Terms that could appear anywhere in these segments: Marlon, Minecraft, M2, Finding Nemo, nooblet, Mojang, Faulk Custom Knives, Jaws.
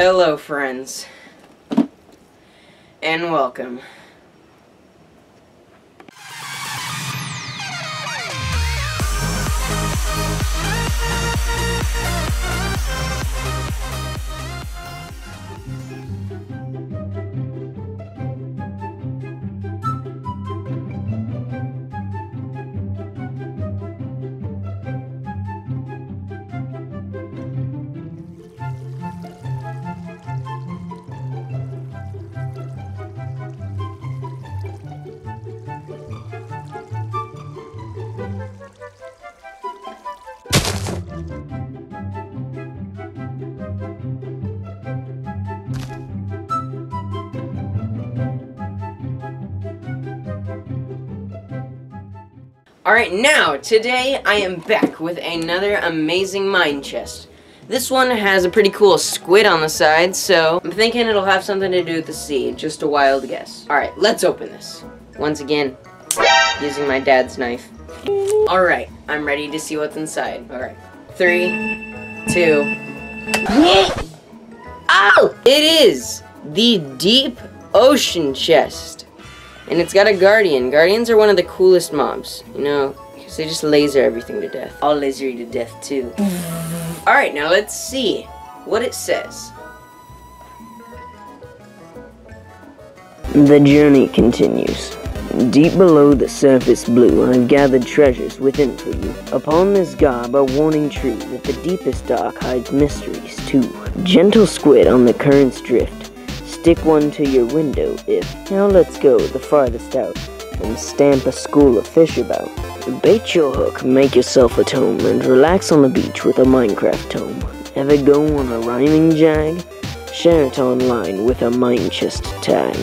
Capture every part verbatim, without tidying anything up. Hello friends, and welcome. Alright, now, today I am back with another amazing mine chest. This one has a pretty cool squid on the side, so I'm thinking it'll have something to do with the sea. Just a wild guess. Alright, let's open this. Once again, using my dad's knife. Alright, I'm ready to see what's inside. Alright. Three, two, oh! It is the deep ocean chest. And it's got a guardian. Guardians are one of the coolest mobs, you know, because they just laser everything to death. I'll laser you to death, too. Alright, now let's see what it says. The journey continues. Deep below the surface blue, I've gathered treasures within for you. Upon this garb, a warning tree that the deepest dark hides mysteries, too. Gentle squid on the current's drift. Stick one to your window if. Now let's go the farthest out and stamp a school of fish about. Bait your hook, make yourself at home, and relax on the beach with a Minecraft tome. Ever go on a rhyming jag? Share it online with a MineChest tag.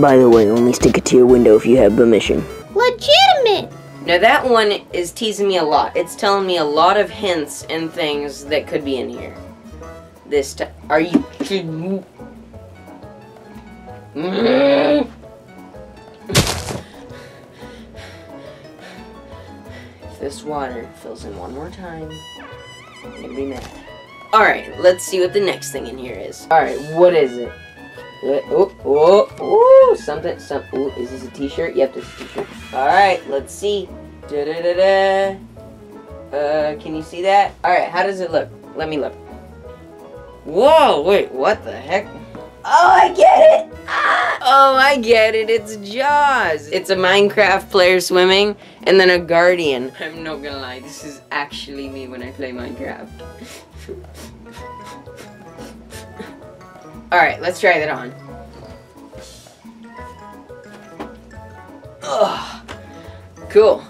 By the way, only stick it to your window if you have permission. Legitimate! Now that one is teasing me a lot. It's telling me a lot of hints and things that could be in here. This time. Are you kidding me? If this water fills in one more time, I'm gonna be mad. Alright, let's see what the next thing in here is. Alright, what is it? What, oh, oh, oh, something, some, oh, is this a t-shirt? Yep, this is a t-shirt. Alright, let's see. Da da da da. Uh, can you see that? Alright, how does it look? Let me look. Whoa, wait, what the heck? Oh, I get it! Ah! Oh, I get it. It's Jaws. It's a Minecraft player swimming, and then a guardian. I'm not gonna lie, this is actually me when I play Minecraft. Alright, let's try that on. Oh, cool.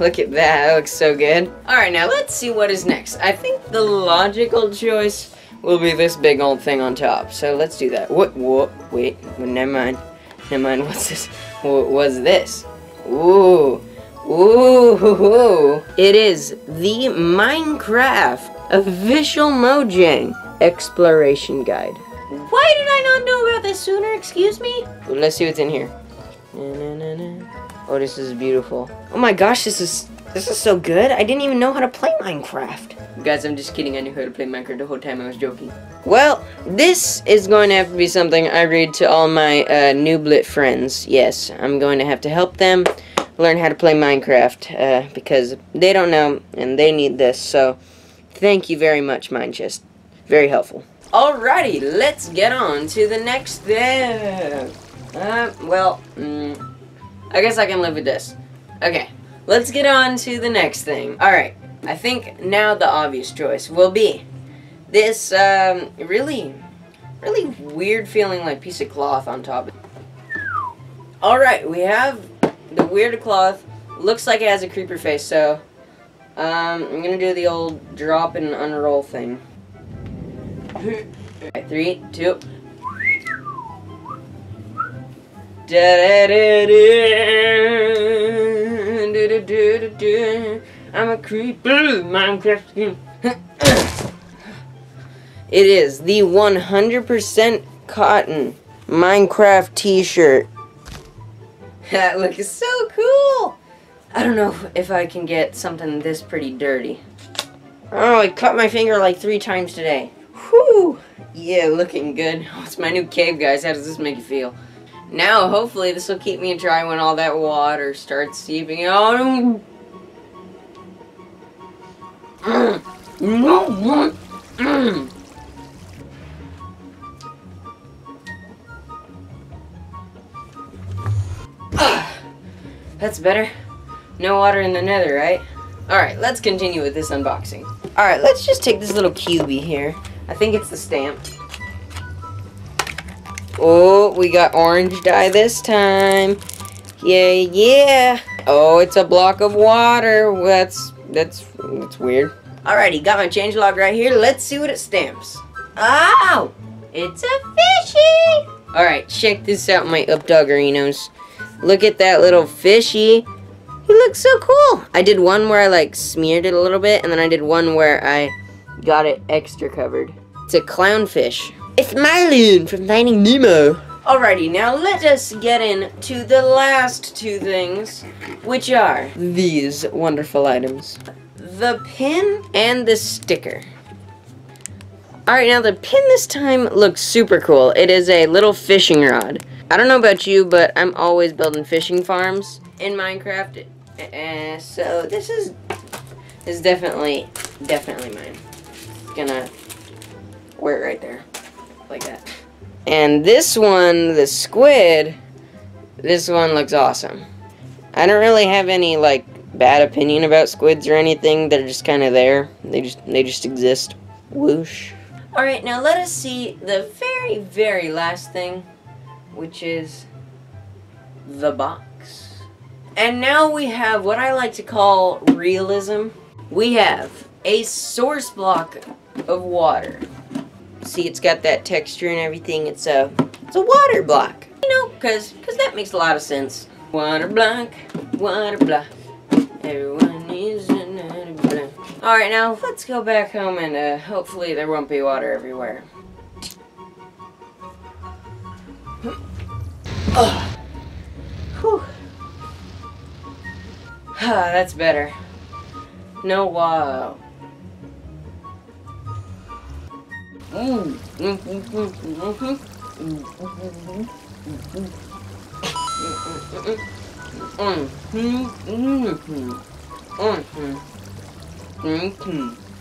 Look at that, that looks so good. Alright, now let's see what is next. I think the logical choice will be this big old thing on top. So let's do that. What? What? Wait. Well, never mind. Never mind. What's this? What was this? Ooh. Ooh. It is the Minecraft official Mojang exploration guide. Why did I not know about this sooner? Excuse me? Well, let's see what's in here. Na, na, na, na. Oh, this is beautiful. Oh my gosh, this is... This is so good, I didn't even know how to play Minecraft. Guys, I'm just kidding, I knew how to play Minecraft the whole time, I was joking. Well, this is going to have to be something I read to all my uh, nooblet friends. Yes, I'm going to have to help them learn how to play Minecraft, uh, because they don't know, and they need this, so thank you very much, MineChest. Very helpful. Alrighty, let's get on to the next thing. Uh, well, mm, I guess I can live with this. Okay. Let's get on to the next thing. Alright, I think now the obvious choice will be this um, really, really weird feeling like piece of cloth on top. Alright, we have the weird cloth. Looks like it has a creeper face, so um, I'm going to do the old drop and unroll thing. Alright, three, two. Da-da-da-da. I'm a creeper, Minecraft. It is the one hundred percent cotton Minecraft t-shirt. That looks so cool. I don't know if I can get something this pretty dirty. Oh, I cut my finger like three times today. Whew! Yeah, looking good. Oh, it's my new cave, guys. How does this make you feel? Now, hopefully, this will keep me dry when all that water starts seeping out. Oh, no! That's better. No water in the nether, right? Alright, let's continue with this unboxing. Alright, let's just take this little cubie here. I think it's the stamp. Oh, we got orange dye this time. Yeah, yeah. Oh, it's a block of water. Well, that's, that's, that's weird. Alrighty, got my changelog right here. Let's see what it stamps. Oh, it's a fishy. Alright, check this out, my updoggerinos. Look at that little fishy. He looks so cool. I did one where I like smeared it a little bit, and then I did one where I got it extra covered. It's a clownfish. It's Marlon from Finding Nemo. Alrighty, now let us get into the last two things, which are these wonderful items. The pin and the sticker. Alright, now the pin this time looks super cool. It is a little fishing rod. I don't know about you, but I'm always building fishing farms in Minecraft, uh, so this is is definitely, definitely mine. Gonna wear it right there, like that. And this one, the squid, this one looks awesome. I don't really have any like bad opinion about squids or anything. They're just kind of there. They just they just exist. Whoosh. All right, now let us see the very, very last thing, which is the box. And now we have what I like to call realism. We have a source block of water. See, it's got that texture and everything. It's a, it's a water block. You know, cause, cause that makes a lot of sense. Water block, water block. Everyone needs another block. All right, now let's go back home and uh, hopefully there won't be water everywhere. Oh, whew. Ah, that's better. No, wow. Mm. Mm-hmm. Mm-hmm.